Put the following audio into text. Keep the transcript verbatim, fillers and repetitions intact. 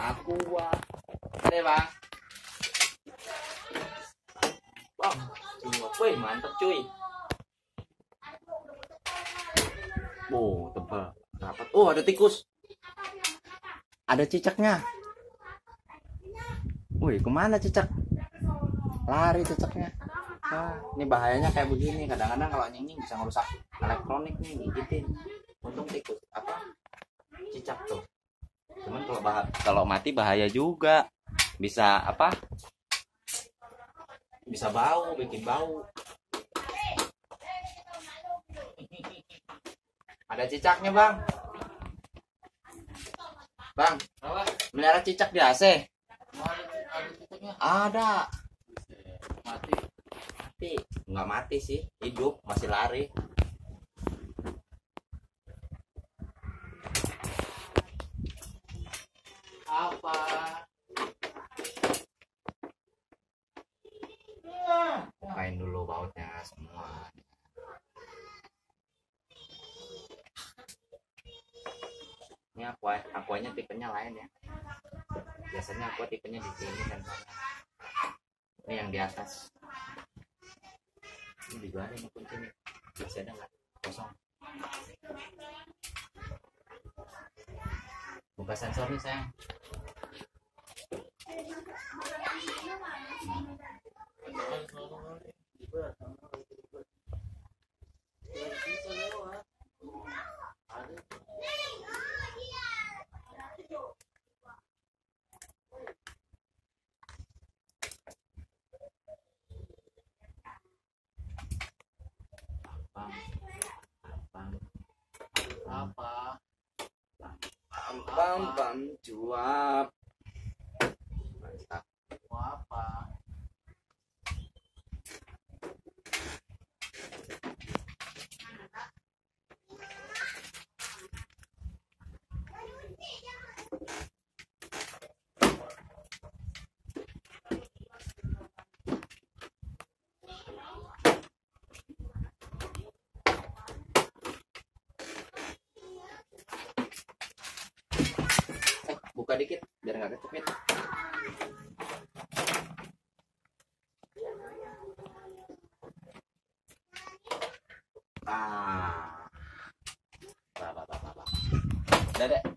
Aqua, Bang. Wow, wih mantep cuy. Oh, tebal, rapat. Oh, ada tikus. Ada cicaknya. Wih, kemana cicak? Lari cicaknya. Nah, ini bahayanya kayak begini. Kadang-kadang kalau anjing bisa ngerusak elektronik nih, gigitin. Untung tikus apa? Cicak tuh. Cuman kalau bah kalau mati bahaya juga. Bisa apa? Bisa bau, bikin bau. Ada cicaknya, Bang. Bang, melihara cicak di A C. Ada. Mati. Mati. Nggak mati sih, hidup, masih lari. Apa? Main dulu bautnya semua. Ini aqua, aquanya tipenya lain ya. Biasanya aqua tipenya di sini dan sana. Ini yang di atas. Ini juga ada yang kuncinya. Masih ada nggak? Kosong. Buka sensornya sayang. Apa? Pam pam cuap. Mantap. Apa? Buka dikit biar nggak kecepit. Ah, bah bah bah bah bah. Dadah.